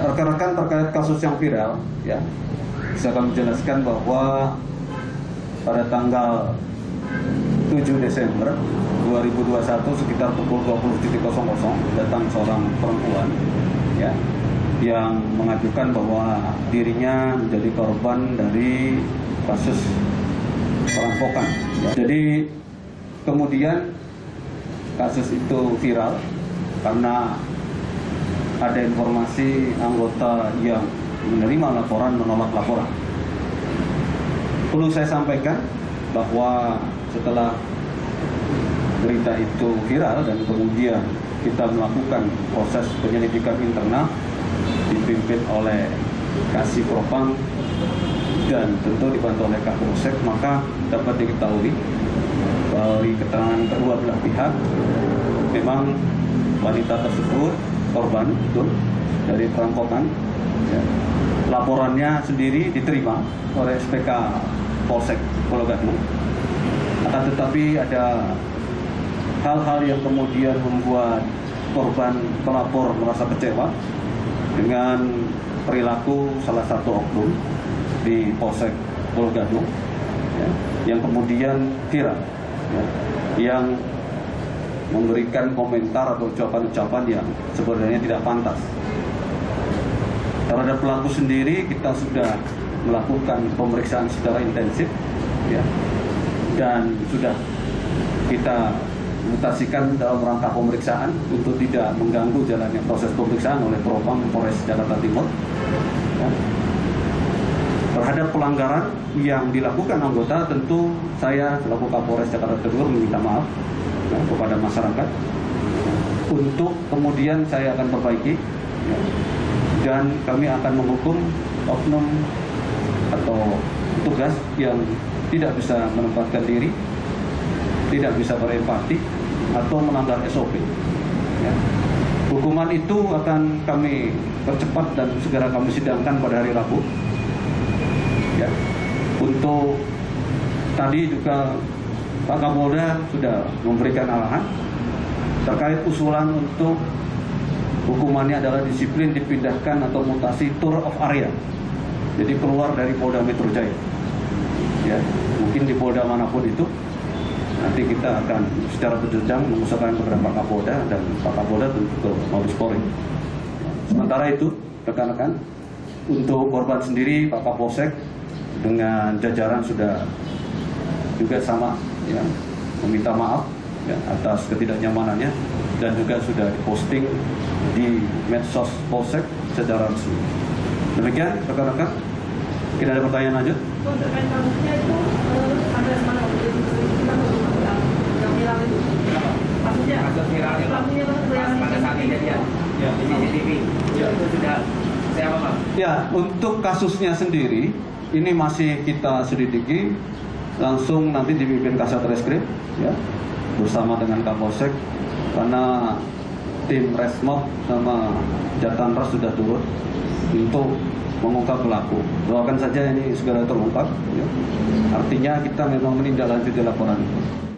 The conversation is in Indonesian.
rekan-rekan terkait kasus yang viral, ya, bisa kami jelaskan bahwa pada tanggal 7 Desember 2021 sekitar pukul 20.00 datang seorang perempuan, ya, yang mengajukan bahwa dirinya menjadi korban dari kasus perampokan. Ya. Jadi kemudian kasus itu viral karena ada informasi anggota yang menerima laporan menolak laporan. Perlu saya sampaikan bahwa setelah berita itu viral dan kemudian kita melakukan proses penyelidikan internal dipimpin oleh Kasih Propam dan tentu dibantu oleh Kapolsek, maka dapat diketahui dari keterangan kedua belah pihak memang wanita tersebut korban betul dari perampokan, ya. Laporannya sendiri diterima oleh SPK Polsek Pulogadung, akan tetapi ada hal-hal yang kemudian membuat korban pelapor merasa kecewa dengan perilaku salah satu oknum di Polsek Pulogadung, ya, yang kemudian viral, ya, yang memberikan komentar atau ucapan-ucapan yang sebenarnya tidak pantas. Terhadap pelaku sendiri kita sudah melakukan pemeriksaan secara intensif, ya, dan sudah kita mutasikan dalam rangka pemeriksaan untuk tidak mengganggu jalannya proses pemeriksaan oleh Propam Polres Jakarta Timur, ya. Terhadap pelanggaran yang dilakukan anggota, tentu saya selaku Kapolres Jakarta Timur meminta maaf kepada masyarakat untuk kemudian saya akan perbaiki, ya. Dan kami akan menghukum oknum atau tugas yang tidak bisa menempatkan diri, tidak bisa berempati atau melanggar SOP, ya. Hukuman itu akan kami percepat dan segera kami sidangkan pada hari Rabu, ya. Untuk tadi juga Pak Kapolda sudah memberikan arahan terkait usulan untuk hukumannya adalah disiplin dipindahkan atau mutasi tour of area, jadi keluar dari Polda Metro Jaya, ya, mungkin di Polda manapun itu nanti kita akan secara berjenjang mengusahakan kepada Pak Kapolda dan Pak Kapolda ke Mabes Polri. Sementara itu rekan-rekan, untuk korban sendiri Pak Kapolsek dengan jajaran sudah juga sama, ya, meminta maaf, ya, atas ketidaknyamanannya dan juga sudah diposting di medsos Polsek secara resmi. Demikian rekan-rekan, kita ada pertanyaan lanjut? Untuk kasusnya itu ada mana yang viral itu? Maksudnya kasus viralnya pada saat kejadian di CCTV itu sudah siapa, Pak? Ya, untuk kasusnya sendiri ini masih kita selidiki. Langsung nanti dipimpin Kasat Reskrim, ya, bersama dengan Kapolsek, karena tim Resmob sama Jatanras sudah turun untuk mengungkap pelaku. Doakan saja ini segera terungkap, ya. Artinya kita memang menindaklanjuti laporan itu.